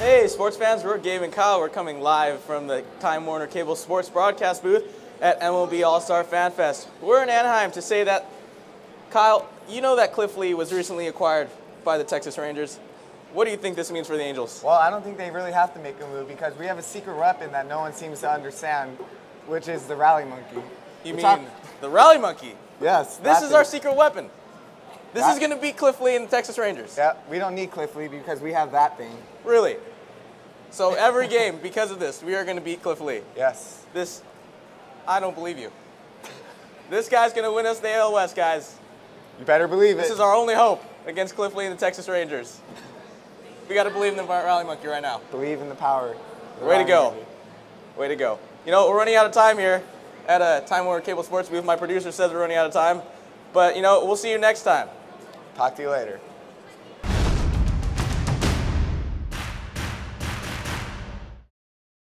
Hey sports fans, we're Gabe and Kyle. We're coming live from the Time Warner Cable Sports Broadcast booth at MLB All-Star Fan Fest. We're in Anaheim to say that, Kyle, you know that Cliff Lee was recently acquired by the Texas Rangers. What do you think this means for the Angels? Well, I don't think they really have to make a move because we have a secret weapon that no one seems to understand, which is the Rally Monkey. You mean the Rally Monkey? Yes. This is our secret weapon. This is going to be Cliff Lee and the Texas Rangers. Yeah, we don't need Cliff Lee because we have that thing. Really? So every game, because of this, we are going to beat Cliff Lee. Yes. This, I don't believe you. This guy's going to win us the AL West, guys. You better believe it. This is our only hope against Cliff Lee and the Texas Rangers. We got to believe in the Rally Monkey right now. Believe in the power. Way to go. Way to go. You know, we're running out of time here at Time Warner Cable Sports booth. My producer says we're running out of time. But, you know, we'll see you next time. Talk to you later.